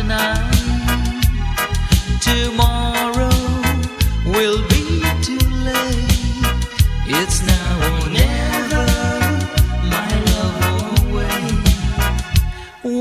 tonight. Tomorrow will be too late. It's now or never, my love away.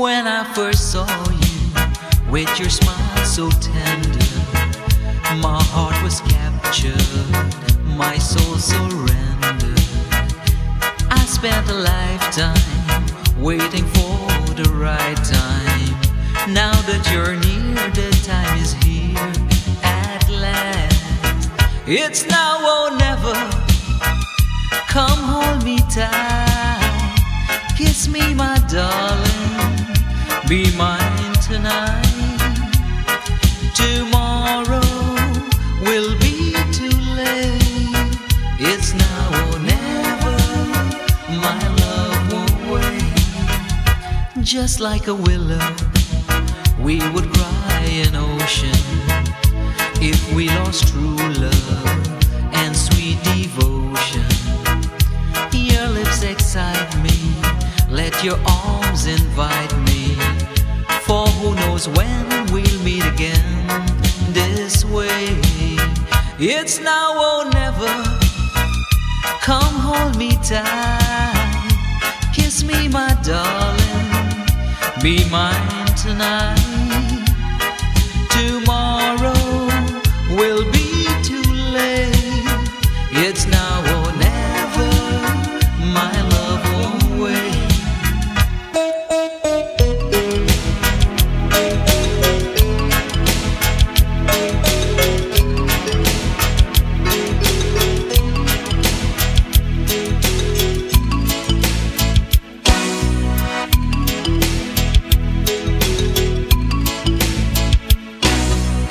When I first saw you with your smile so tender, my heart was captured, my soul surrendered. I spent a lifetime waiting for the right time. Now that you're near, the time is here at last. It's now or never. Come hold me tight. Kiss me, my darling. Be mine tonight. Tomorrow will be too late. It's now or never, my love away. Just like a willow, we would cry an ocean if we lost true love and sweet devotion. Your lips excite me, let your arms invite me, for who knows when we'll meet again this way. It's now or never. Come hold me tight. Kiss me, my darling. Be mine tonight. Tomorrow will be too late. It's now or never, my love away.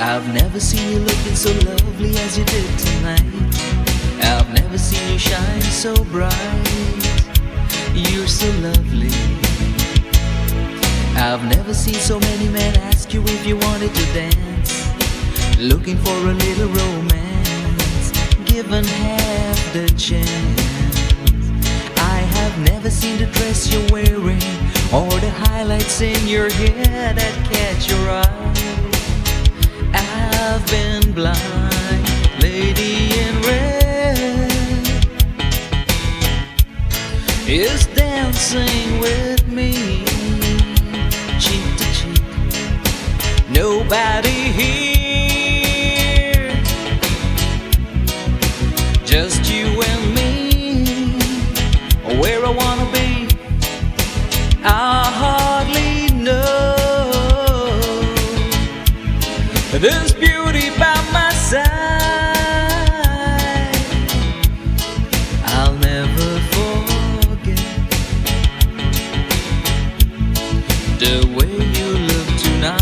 I've never seen you looking so lovely as you did tonight. I've never seen you shine so bright. You're so lovely. I've never seen so many men ask you if you wanted to dance, looking for a little romance, given half the chance. I have never seen the dress you're wearing or the highlights in your hair that catch your eye. I've been blind, lady in red is dancing with me, cheek to cheek. Nobody here, just you and me, where I wanna be. I hardly know this beauty by my side. I'll never forget the way you look tonight.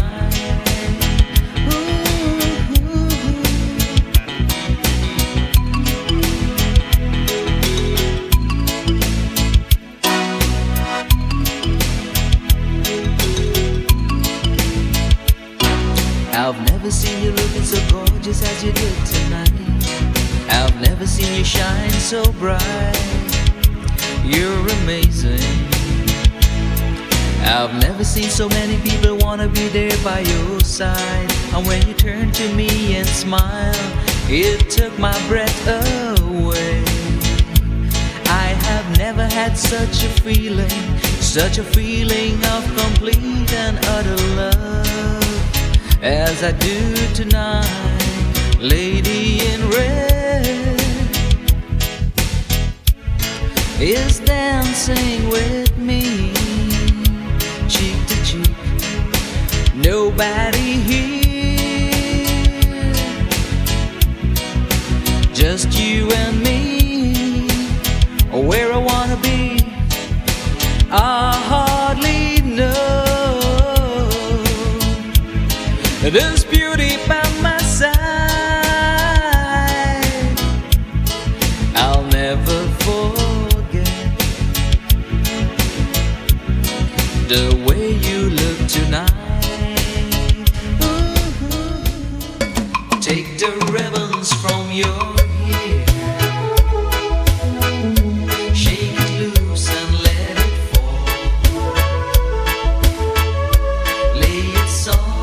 I've never seen you looking so gorgeous as you did tonight. I've never seen you shine so bright. You're amazing. I've never seen so many people wanna be there by your side. And when you turn to me and smile, it took my breath away. I have never had such a feeling of complete and utter love as I do tonight, lady in red is dancing with me, cheek to cheek. Nobody here, just you and me, where I wanna be. I hardly know this beauty by my side. I'll never forget the way you look tonight. Ooh. Take the ribbons from your hair. Shake it loose and let it fall. Lay it soft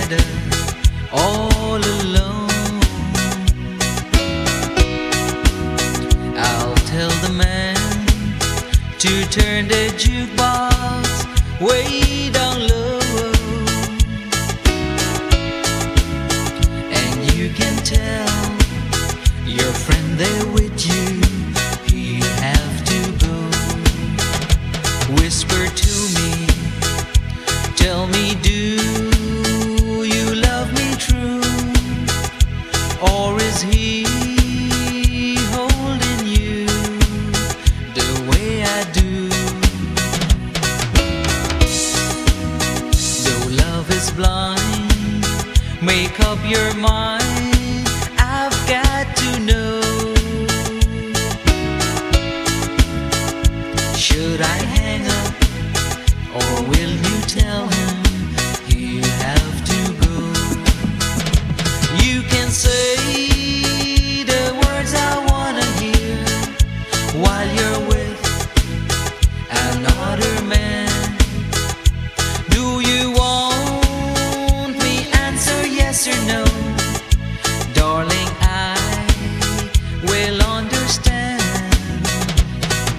together, all alone. I'll tell the man to turn the jukebox way down low, and you can tell your friend there with you, he'll have to go. Whisper to me, tell me, do you love me true, or is he holding you the way I do? Though love is blind, make up your mind, I've got to know. Should I hang up, or will you tell him he'll have to go? You can say the words I wanna hear while you're with another man. Do you want me answer yes or no? Darling, I will understand.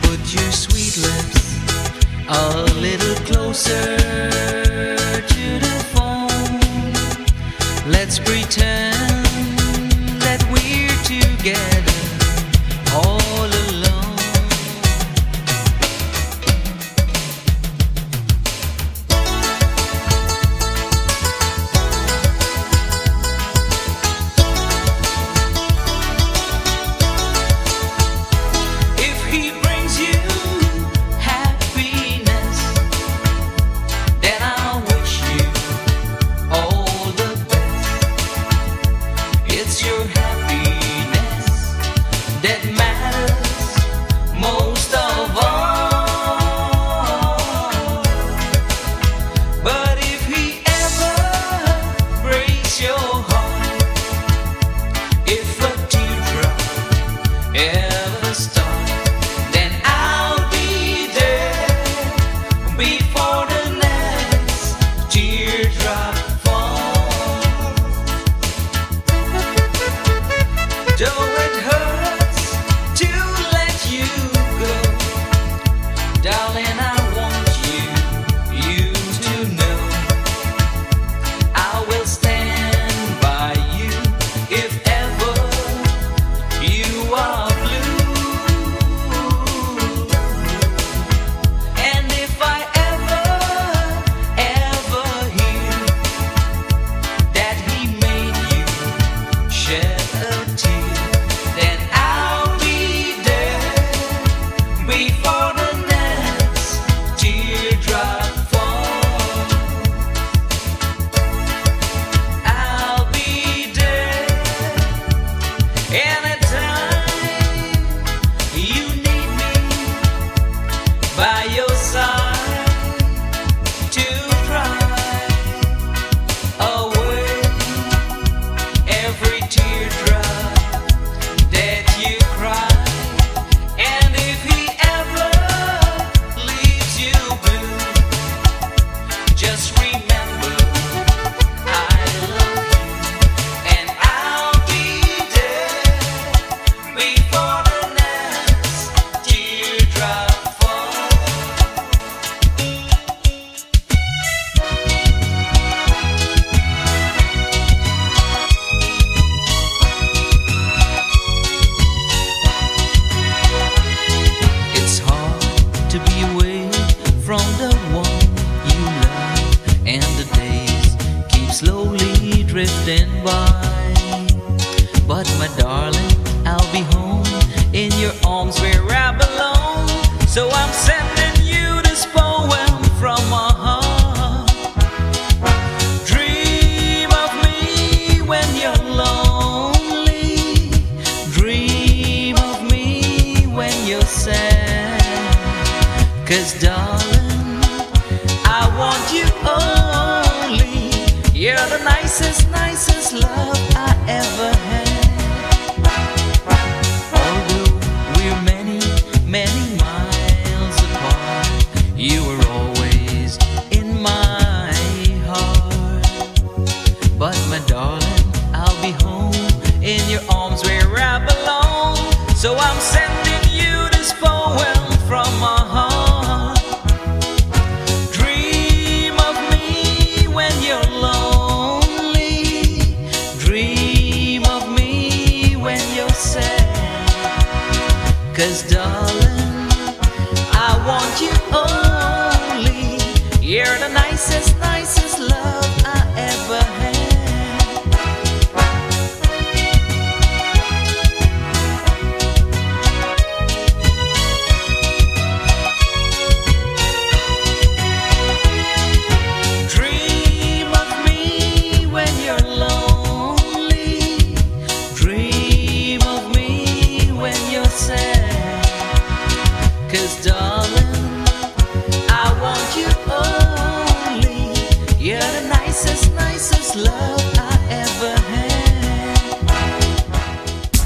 Put your sweet lips a little closer to the phone. Let's pretend that we're together, all alone. Slowly drifting by, but my darling, I'll be home in your arms where I belong. So I'm sending you this poem from my heart. Dream of me when you're lonely, dream of me when you're sad, 'cause darling, I want you all. You're the nicest, nicest love I ever had. Although we're many, many miles apart, you were always in my heart. But my darling, I'll be home in your arms where I belong. So I'm sending you this poem from my heart. Dream of me when you're lonely. Dream of me when you're sad. 'Cause darling, I want you only. You're the nicest, nicest love I ever had. Love I ever had.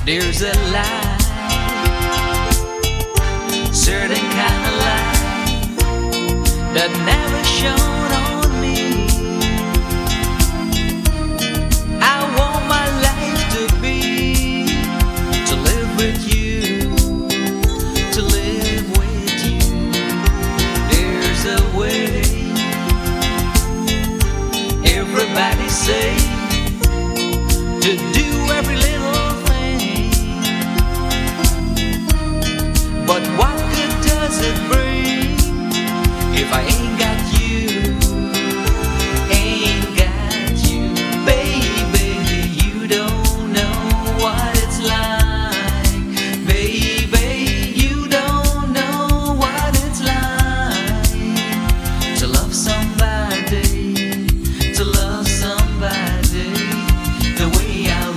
There's a light, certain kind of light that never shone on me. I want my life to live with you, to live with you. There's a way everybody say to do every little thing, but what good does it bring if I ain't got you, baby? You don't know what it's like, baby. You don't know what it's like to love somebody. The way I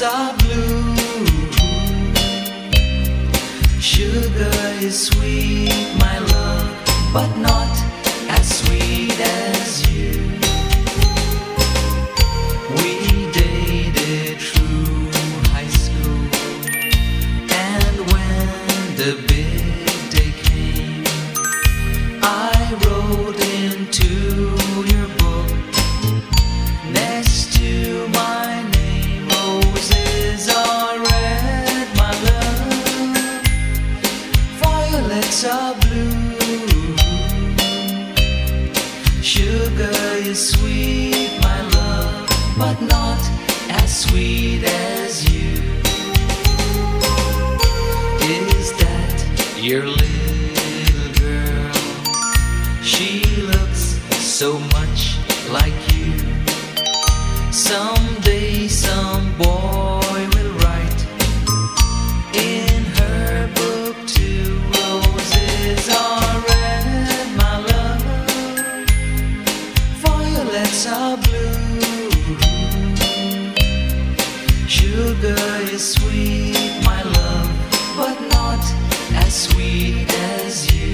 nights are blue. Sugar is sweet, my love, but not as sweet as you. We dated through high school, and when the big day came, I wrote into your book next to my name. Roses are red, my love, violets are blue. Sugar is sweet, my love, but not as sweet as you. Is that your little girl? She looks so much like you. Someday some boy will write in her book too. Roses are red, my love, violets are blue. Sugar is sweet, my love, but not as sweet as you.